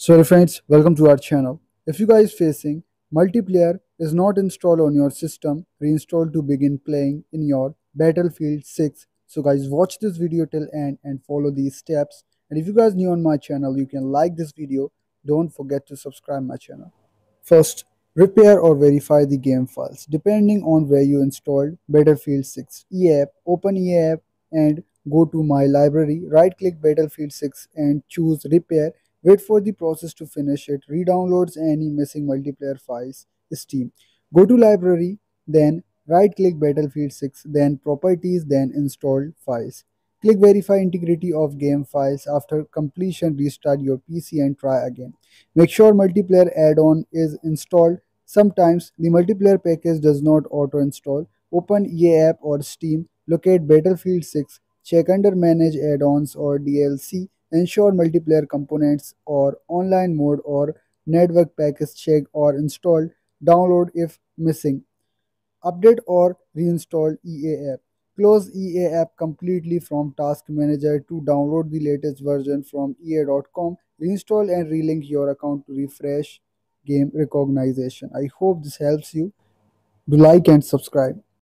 So friends, welcome to our channel. If you guys facing multiplayer is not installed on your system, reinstall to begin playing in your Battlefield 6. So guys, watch this video till end and follow these steps. And if you guys new on my channel, you can like this video. Don't forget to subscribe my channel. First, repair or verify the game files. Depending on where you installed Battlefield 6 EA app, open EA app and go to my library, right click Battlefield 6 and choose repair. Wait for the process to finish it, re-downloads any missing multiplayer files, Steam. Go to library, then right click Battlefield 6, then properties, then install files. Click verify integrity of game files. After completion, restart your PC and try again. Make sure multiplayer add-on is installed. Sometimes the multiplayer package does not auto-install. Open EA app or Steam, locate Battlefield 6, check under manage add-ons or DLC, ensure multiplayer components or online mode or network package checked or installed, download if missing, update or reinstall EA app. Close EA app completely from Task Manager to download the latest version from EA.com. Reinstall and relink your account to refresh game recognition. I hope this helps you. Do like and subscribe.